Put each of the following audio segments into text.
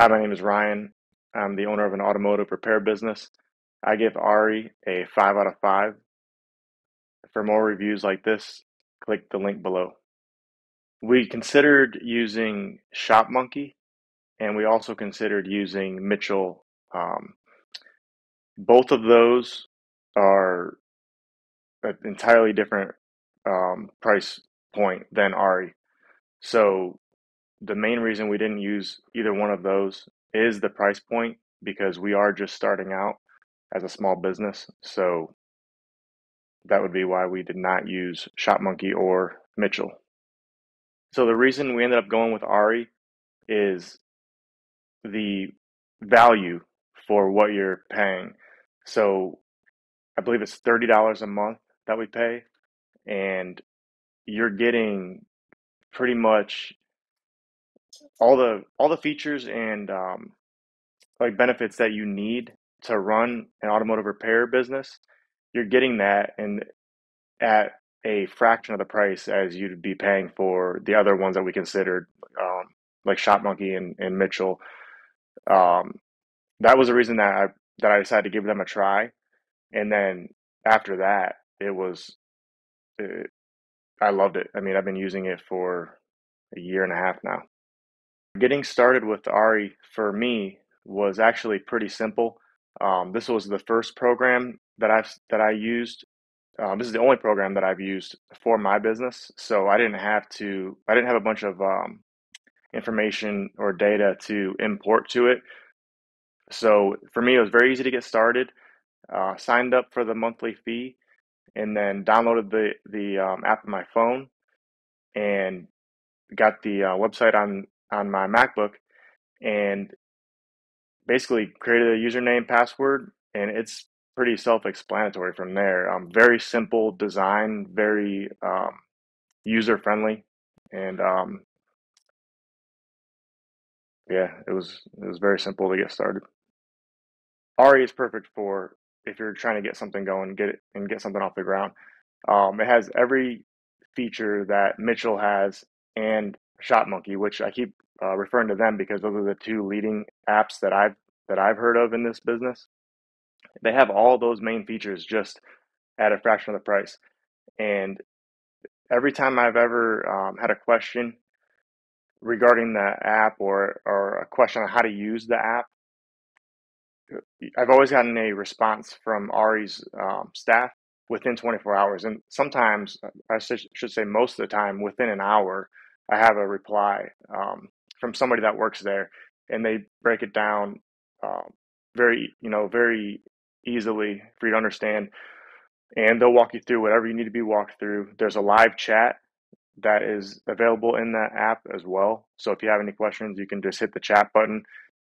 Hi, my name is Ryan. I'm the owner of an automotive repair business. I give Ari a 5 out of 5. For more reviews like this, click the link below. We considered using Shop-Monkey, and we also considered using Mitchell. Both of those are an entirely different price point than Ari. So the main reason we didn't use either one of those is the price point, because we are just starting out as a small business. So that would be why we did not use Shop-Monkey or Mitchell. So the reason we ended up going with Ari is the value for what you're paying. So I believe it's $30 a month that we pay, and you're getting pretty much all the features and like benefits that you need to run an automotive repair business. You're getting that and at a fraction of the price as you'd be paying for the other ones that we considered, like Shop-Monkey and Mitchell. That was the reason that I decided to give them a try. And then after that, I loved it. I mean, I've been using it for a year and a half now. Getting started with Ari for me was actually pretty simple. This was the first program that I used. This is the only program that I've used for my business, so I didn't have a bunch of information or data to import to it. So for me, it was very easy to get started. Signed up for the monthly fee, and then downloaded the app on my phone, and got the website on my MacBook, and basically created a username, password, and it's pretty self-explanatory from there. Very simple design, very user-friendly, and yeah, it was very simple to get started. Ari is perfect for if you're trying to get something going, get something off the ground. It has every feature that Mitchell has and Shop-Monkey, which I keep referring to them because those are the two leading apps that I've heard of in this business. They have all those main features just at a fraction of the price. And every time I've ever had a question regarding the app or a question on how to use the app, I've always gotten a response from Ari's staff within 24 hours. And sometimes, I should say most of the time, within an hour, I have a reply from somebody that works there, and they break it down very easily for you to understand. And they'll walk you through whatever you need to be walked through. There's a live chat that is available in that app as well. So if you have any questions, you can just hit the chat button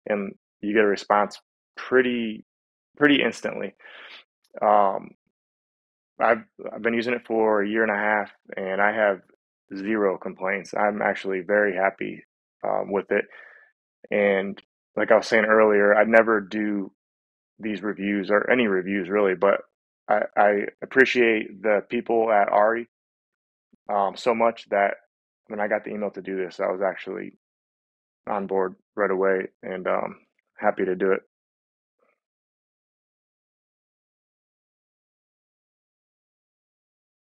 and you get a response pretty instantly. I've been using it for a year and a half, and I have zero complaints. I'm actually very happy with it. And like I was saying earlier, I never do these reviews or any reviews really, but I appreciate the people at Ari so much that when I got the email to do this, I was actually on board right away and happy to do it.